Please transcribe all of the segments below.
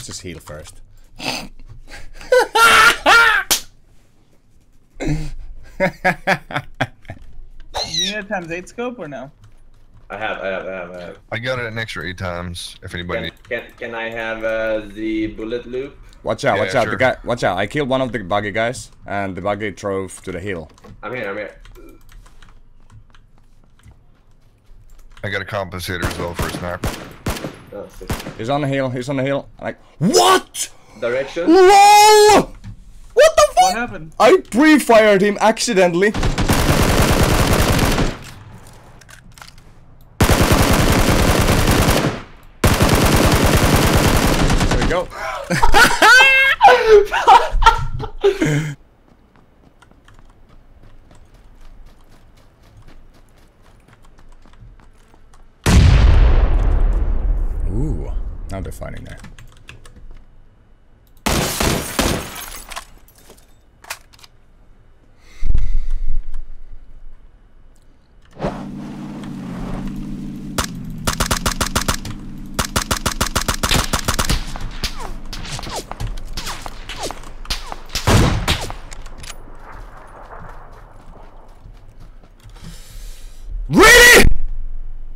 Let's just heal first. You need a ×8 scope or no? I have. I got it an extra 8 times. If anybody can I have the bullet loop? Watch out! Yeah, watch out! Sure. The guy! Watch out! I killed one of the buggy guys, and the buggy drove to the hill. I'm here. I got a compensator as well for a sniper. Oh, he's on the hill. He's on the hill. Like what? Direction. Whoa! What the fuck? What happened? I pre-fired him accidentally. Go. Ooh, now they're fighting there.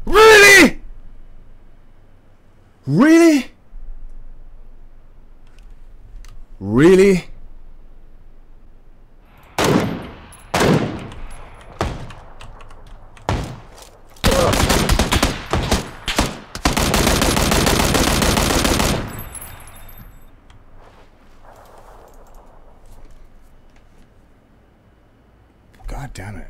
Really? God damn it.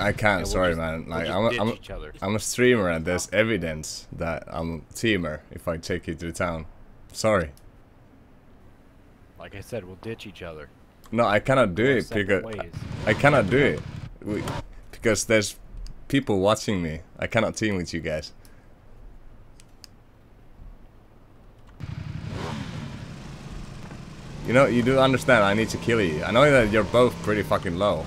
I can't. Yeah, sorry, man. Like I'm a streamer, and there's evidence that I'm a teamer. If I take you to town, sorry. Like I said, we'll ditch each other. No, I cannot do it because I cannot do it because there's people watching me. I cannot team with you guys. You know, you do understand. I need to kill you. I know that you're both pretty fucking low.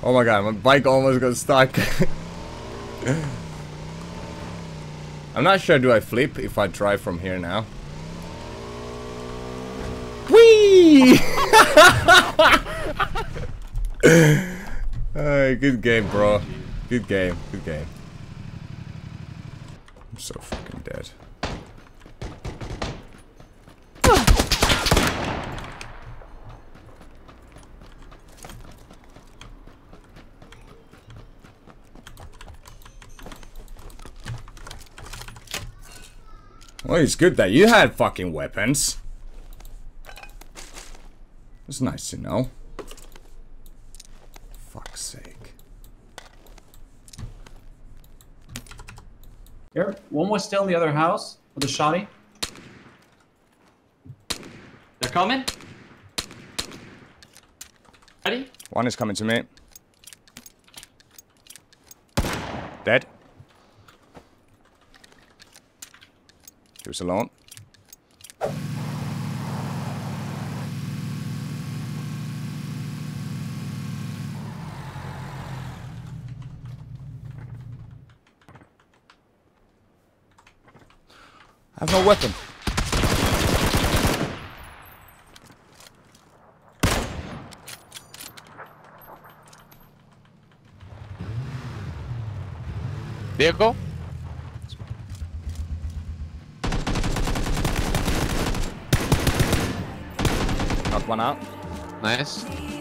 Oh my god, my bike almost got stuck. I'm not sure, do I flip if I drive from here now? Whee! Good game, bro. Good game, good game. I'm so fucking dead. Well, it's good that you had fucking weapons. It's nice to know. Fuck's sake. Here, one was still in the other house with a shotty. They're coming. Ready? One is coming to me. Dead. He was alone. I have no weapon. Vehicle? One out. Nice.